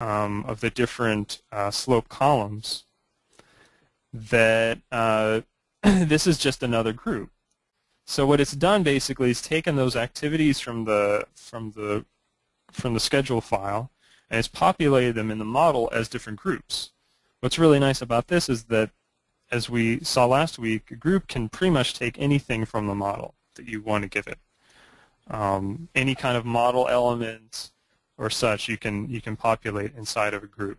of the different slope columns, that this is just another group. So what it's done basically is taken those activities from the schedule file, and it's populated them in the model as different groups. What's really nice about this is that, as we saw last week, a group can pretty much take anything from the model that you want to give it. Any kind of model element or such, you can populate inside of a group.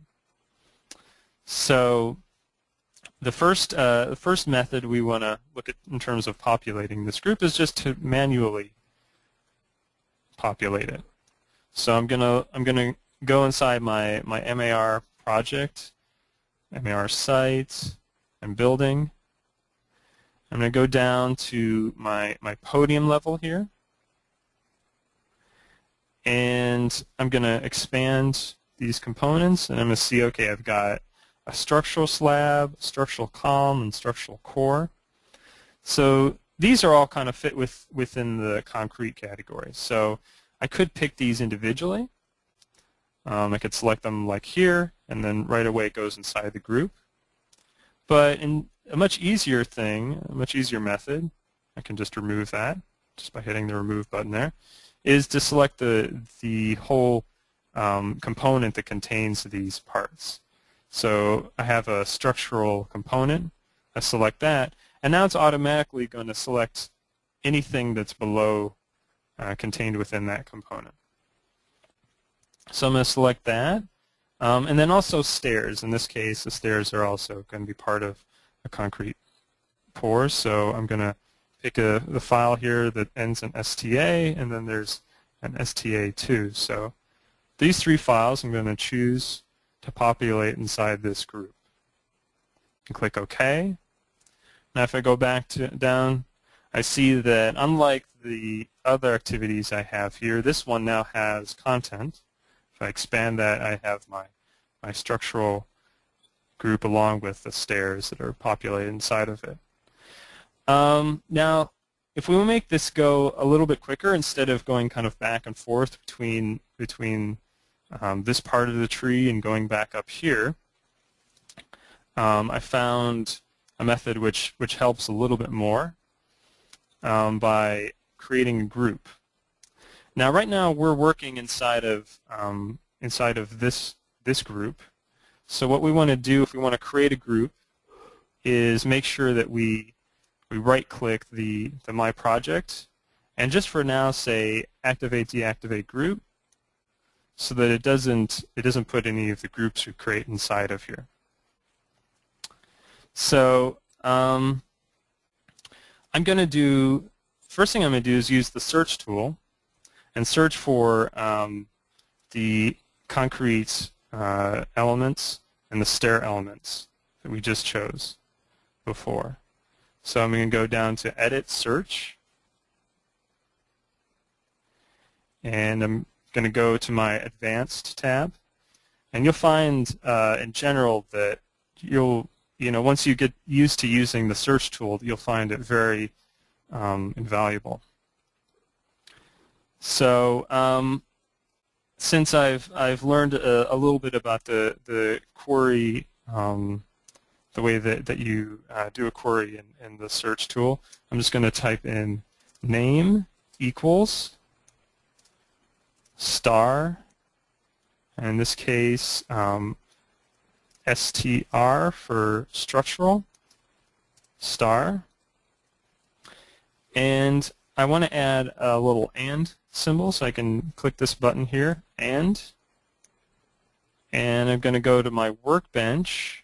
So the first method we want to look at in terms of populating this group is just to manually populate it. So I'm gonna go inside my MAR project, MAR site, and building. I'm going to go down to my podium level here, and I'm going to expand these components, and I'm going to see, okay, I've got a structural slab, structural column, and structural core. So these are all kind of fit within the concrete category. So I could pick these individually. I could select them like here, and then right away it goes inside the group. But in a much easier thing, a much easier method, I can just remove that just by hitting the remove button there, is to select the whole component that contains these parts. So I have a structural component, I select that, and now it's automatically going to select anything that's below contained within that component. So I'm going to select that, and then also stairs. In this case, the stairs are also going to be part of a concrete pour, so I'm going to pick the file here that ends in STA, and then there's an STA2. So these three files I'm going to choose to populate inside this group. And click OK. Now if I go back down, I see that unlike the other activities I have here, this one now has content. If I expand that, I have my structural group along with the stairs that are populated inside of it. Now, if we make this go a little bit quicker, instead of going kind of back and forth between this part of the tree and going back up here, I found a method which helps a little bit more by creating a group. Now, right now we're working inside of this group. So what we want to do if we want to create a group is make sure that we right-click the My Project, and just for now say Activate Deactivate Group, so that it doesn't put any of the groups we create inside of here. So first thing I'm going to do is use the search tool and search for the concrete elements and the stair elements that we just chose before. So I'm going to go down to Edit Search, and I'm going to go to my Advanced tab, and you'll find in general that once you get used to using the search tool, you'll find it very invaluable. So since I've learned a little bit about the query, the way that you do a query in the search tool, I'm just going to type in name equals star, and in this case STR for structural, star, and I want to add a little and symbol, so I can click this button here, and I'm going to go to my workbench,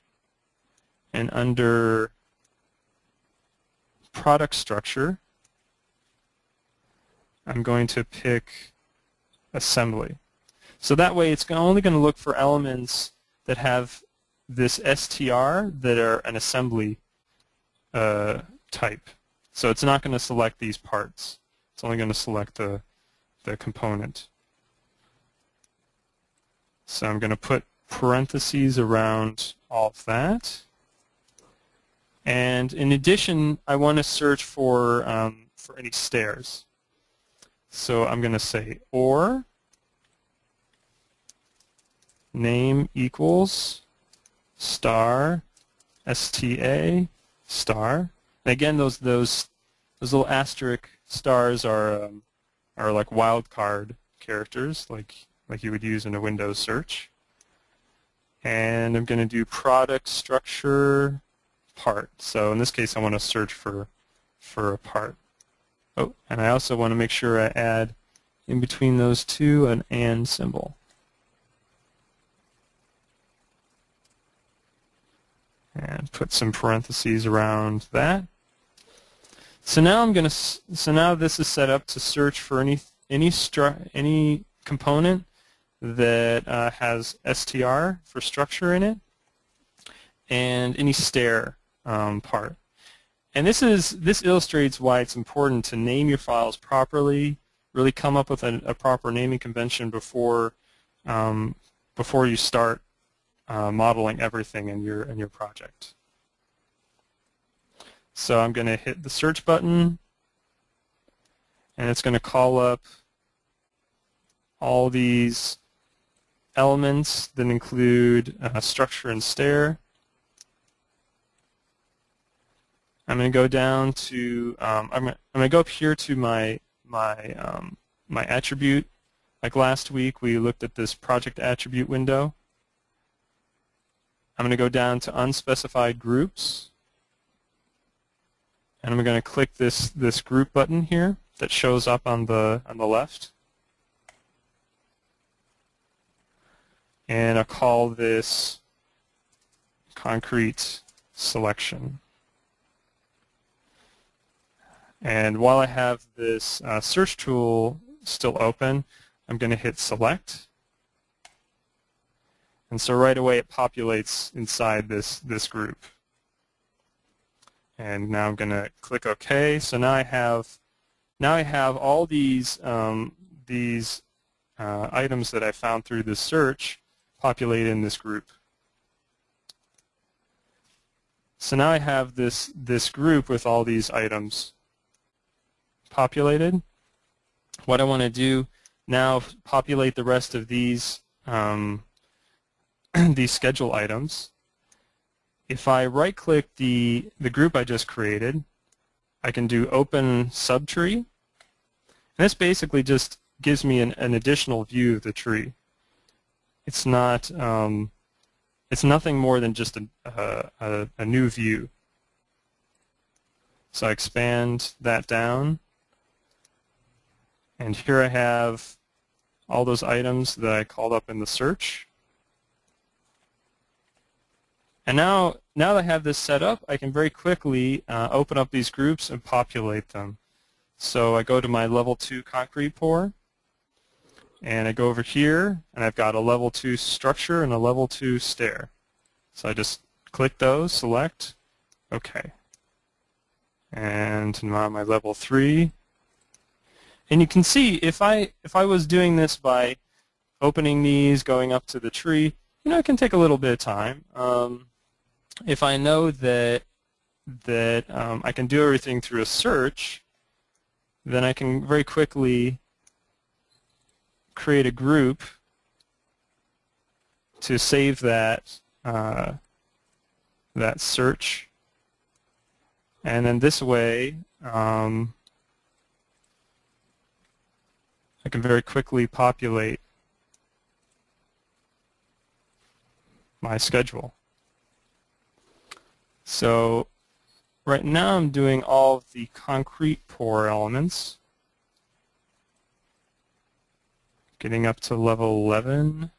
and under product structure, I'm going to pick assembly. So that way it's only going to look for elements that have this STR that are an assembly type. So it's not going to select these parts. It's only going to select the component. So I'm going to put parentheses around all of that. And in addition, I want to search for any stairs. So I'm going to say or name equals star STA star. And again, those little asterisk stars are like wildcard characters, like you would use in a Windows search. And I'm going to do product structure part. So in this case, I want to search for a part. Oh, and I also want to make sure I add in between those two an and symbol. And put some parentheses around that. So now I'm going to. So now this is set up to search for any component that has str for structure in it, and any stair part. And this illustrates why it's important to name your files properly. Really come up with a proper naming convention before you start modeling everything in your project. So I'm going to hit the search button, and it's going to call up all these elements that include structure and stair. I'm going to go down to I'm going to go up here to my attribute. Like last week, we looked at this project attribute window. I'm going to go down to unspecified groups, and I'm going to click this group button here that shows up on the left, and I'll call this concrete selection. And while I have this search tool still open, I'm going to hit select. And so right away it populates inside this group. And now I'm going to click OK. So now I have all these items that I found through this search populated in this group. So now I have this group with all these items populated. What I want to do now, populate the rest of these these schedule items. If I right-click the group I just created, I can do open subtree. And this basically just gives me an additional view of the tree. It's not it's nothing more than just a new view. So I expand that down. And here I have all those items that I called up in the search. And now that I have this set up, I can very quickly open up these groups and populate them. So I go to my level 2 concrete pour, and I go over here, and I've got a level 2 structure and a level 2 stair. So I just click those, select, OK. And now my level 3. And you can see, if I was doing this by opening these, going up to the tree, you know, it can take a little bit of time. If I know that I can do everything through a search, then I can very quickly create a group to save that that search, and then this way. I can very quickly populate my schedule. So right now I'm doing all of the concrete pour elements, getting up to level 11.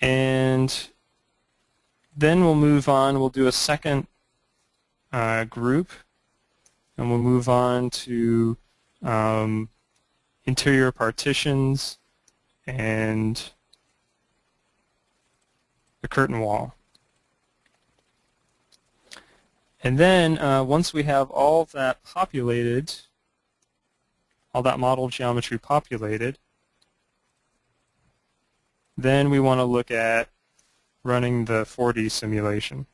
And then we'll move on, we'll do a second group. And we'll move on to interior partitions and the curtain wall. And then once we have all that populated, all that model geometry populated, then we want to look at running the 4D simulation.